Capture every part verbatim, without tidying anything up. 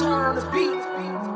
Turn on the beat. Turn on the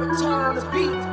beat. Turn on the beat.